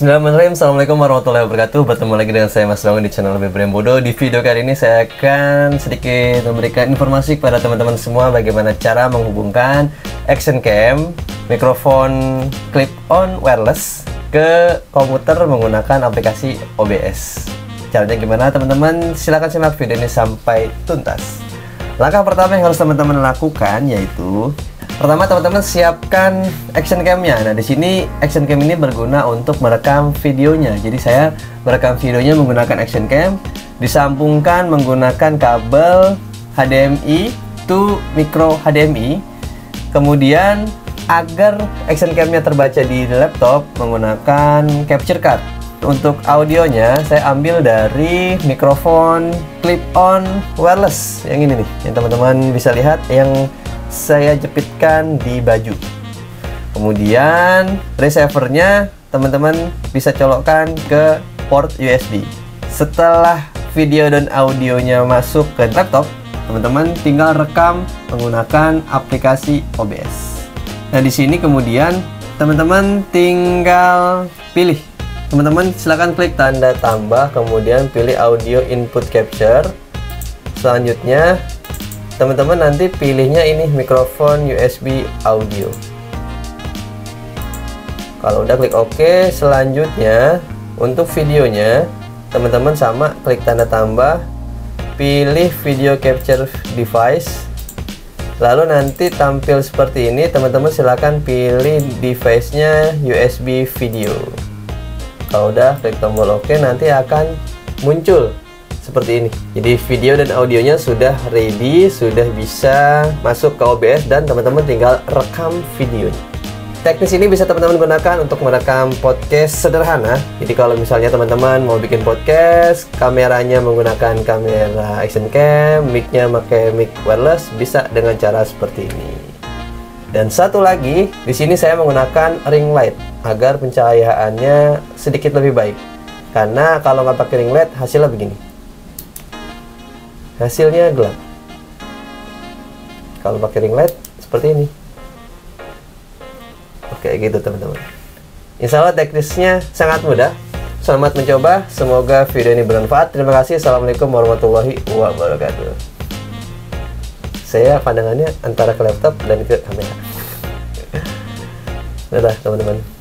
Bismillahirrahmanirrahim. Assalamualaikum warahmatullahi wabarakatuh. Bertemu lagi dengan saya Mas Bangun di channel AB Priambodo. Di video kali ini saya akan sedikit memberikan informasi kepada teman-teman semua bagaimana cara menghubungkan action cam mikrofon clip-on wireless ke komputer menggunakan aplikasi OBS. Caranya gimana teman-teman? Silahkan simak video ini sampai tuntas. Langkah pertama yang harus teman-teman lakukan yaitu pertama, teman-teman siapkan action cam-nya. Nah, di sini action cam ini berguna untuk merekam videonya. Jadi saya merekam videonya menggunakan action cam, disambungkan menggunakan kabel HDMI to micro HDMI. Kemudian agar action cam-nya terbaca di laptop menggunakan capture card. Untuk audionya saya ambil dari mikrofon clip-on wireless yang ini nih, yang teman-teman bisa lihat yang saya jepitkan di baju. Kemudian receivernya teman-teman bisa colokkan ke port USB. Setelah video dan audionya masuk ke laptop, teman-teman tinggal rekam menggunakan aplikasi OBS. Nah, di sini kemudian teman-teman tinggal pilih. Teman-teman silakan klik tanda tambah, kemudian pilih audio input capture. Selanjutnya teman-teman nanti pilihnya ini mikrofon USB audio. Kalau udah klik OK, selanjutnya untuk videonya teman-teman sama, klik tanda tambah, pilih video capture device, lalu nanti tampil seperti ini. Teman-teman silahkan pilih device-nya USB video. Kalau udah klik tombol OK, nanti akan muncul seperti ini. Jadi video dan audionya sudah ready, sudah bisa masuk ke OBS dan teman-teman tinggal rekam videonya. Teknis ini bisa teman-teman gunakan untuk merekam podcast sederhana. Jadi kalau misalnya teman-teman mau bikin podcast, kameranya menggunakan kamera action cam, mic-nya pakai mic wireless, bisa dengan cara seperti ini. Dan satu lagi, di sini saya menggunakan ring light agar pencahayaannya sedikit lebih baik. Karena kalau nggak pakai ring light hasilnya begini. Hasilnya gelap. Kalau pakai ring light seperti ini. Oke, gitu teman-teman. Insya Allah teknisnya sangat mudah. Selamat mencoba. Semoga video ini bermanfaat. Terima kasih. Assalamualaikum warahmatullahi wabarakatuh. Saya pandangannya antara ke laptop dan ke kamera. Dadah teman-teman.